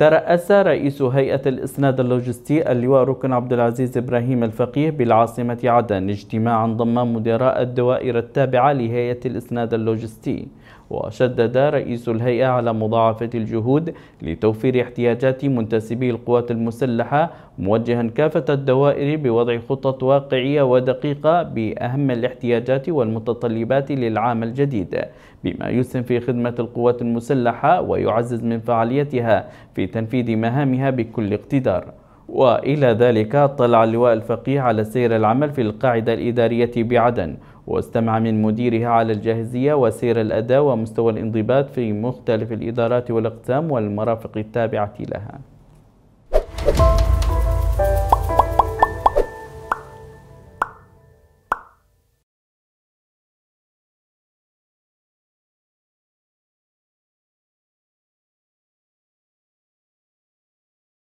ترأس رئيس هيئة الإسناد اللوجستي اللواء ركن عبدالعزيز إبراهيم الفقيه بالعاصمة عدن اجتماعا ضم مدراء الدوائر التابعة لهيئة الإسناد اللوجستي. وشدد رئيس الهيئة على مضاعفة الجهود لتوفير احتياجات منتسبي القوات المسلحة، موجها كافة الدوائر بوضع خطط واقعية ودقيقة بأهم الاحتياجات والمتطلبات للعام الجديد، بما يسهم في خدمة القوات المسلحة ويعزز من فعاليتها في تنفيذ مهامها بكل اقتدار. وإلى ذلك اطلع اللواء الفقيه على سير العمل في القاعدة الإدارية بعدن، واستمع من مديرها على الجاهزية وسير الأداء ومستوى الانضباط في مختلف الإدارات والأقسام والمرافق التابعة لها.